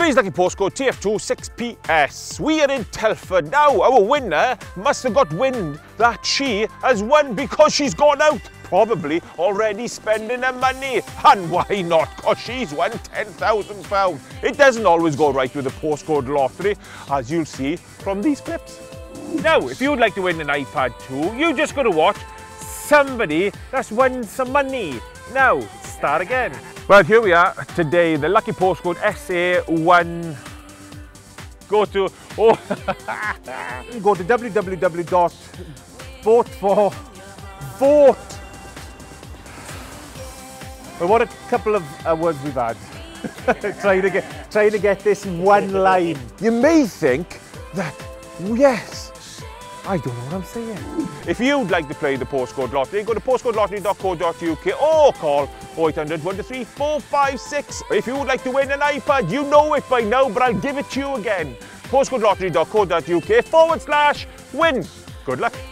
Today's lucky postcode, TF2 6PS. We are in Telford. Now, our winner must have got wind that she has won because she's gone out. Probably already spending her money. And why not? Because she's won £10,000. It doesn't always go right with the postcode lottery, as you'll see from these clips. Now, if you'd like to win an iPad 2, you're just going to watch somebody that's won some money. Now, start again. Well, here we are today, the lucky postcode SA1. Go to www.vote for vote. Well, what a couple of words we've had. trying to get this one line. You may think that, yes, I don't know what I'm saying. If you'd like to play the postcode lottery, go to postcodelottery.co.uk or call 0800 123 456. If you would like to win an iPad, you know it by now, but I'll give it to you again. postcodelottery.co.uk/win. Good luck.